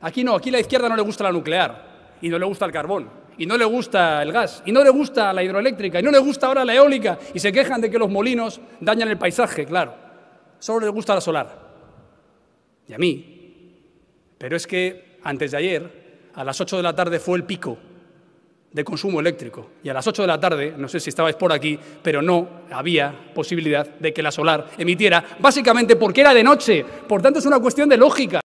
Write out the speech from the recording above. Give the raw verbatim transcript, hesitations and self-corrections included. Aquí no, aquí a la izquierda no le gusta la nuclear, y no le gusta el carbón, y no le gusta el gas, y no le gusta la hidroeléctrica, y no le gusta ahora la eólica, y se quejan de que los molinos dañan el paisaje, claro. Solo les gusta la solar. Y a mí. Pero es que antes de ayer, a las ocho de la tarde fue el pico de consumo eléctrico. Y a las ocho de la tarde, no sé si estabais por aquí, pero no había posibilidad de que la solar emitiera, básicamente porque era de noche. Por tanto, es una cuestión de lógica.